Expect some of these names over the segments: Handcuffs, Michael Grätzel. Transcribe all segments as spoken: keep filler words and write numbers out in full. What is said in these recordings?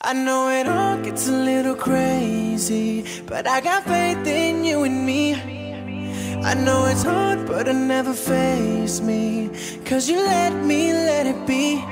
I know it all gets a little crazy, but I got faith in you and me. I know it's hard, but it'll never faze me, 'cause you let me let it be.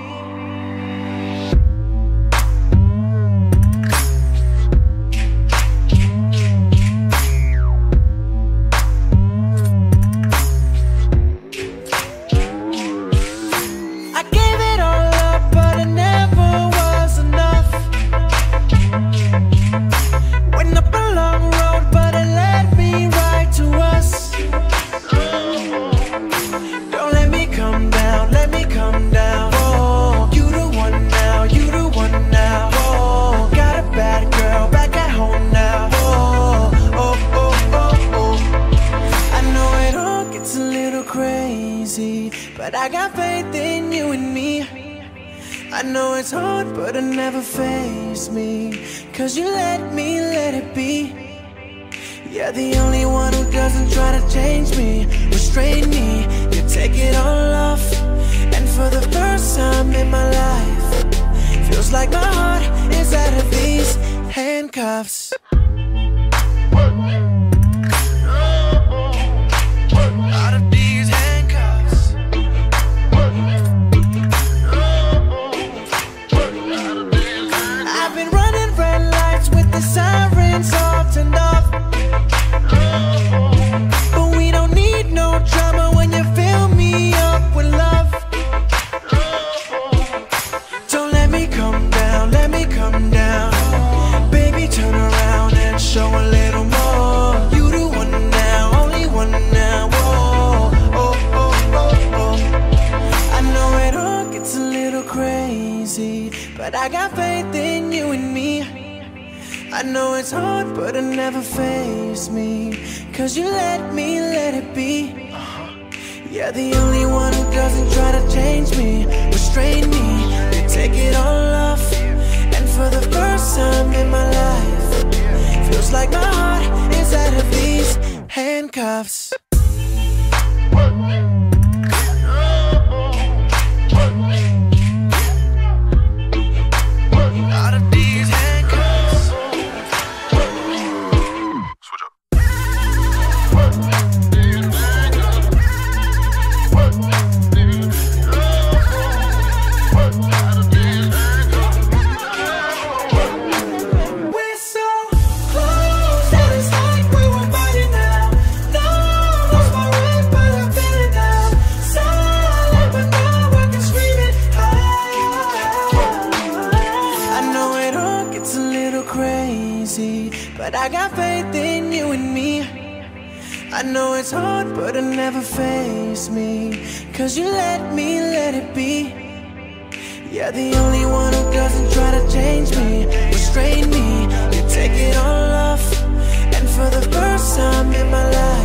But I got faith in you and me. I know it's hard, but it'll never faze me, 'cause you let me let it be. You're the only one who doesn't try to change me, restrain me. You take it all off, and for the first time in my life, feels like my heart is out of these handcuffs. The sirens all turned off, but we don't need no drama when you fill me up with love. Don't let me come down, let me come down. Baby, turn around and show a little more. You the one now, only one now. Oh, oh, oh, oh, oh. I know it all gets a little crazy, but I got faith in you and me. I know it's hard, but it'll never faze me, 'cause you let me let it be. You're the only one who doesn't try to change me, restrain me. You take it all off, and for the first time in my life, feels like my heart is out of these handcuffs. But I got faith in you and me. I know it's hard, but it'll never faze me, 'cause you let me let it be. You're the only one who doesn't try to change me, restrain me. You take it all off, and for the first time in my life,